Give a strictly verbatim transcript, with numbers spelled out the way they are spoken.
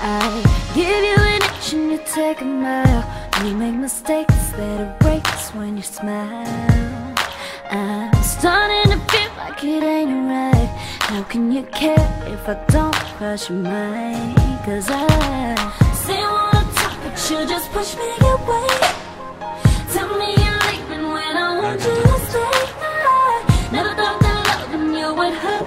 I give you an inch and you take a mile. And you make mistakes that it breaks when you smile. I'm starting to feel like it ain't right. How can you care if I don't crush your mind? Cause I say I wanna talk but you just push me away. Tell me you're leaving when I want you to stay. I never thought that loving you would hurt.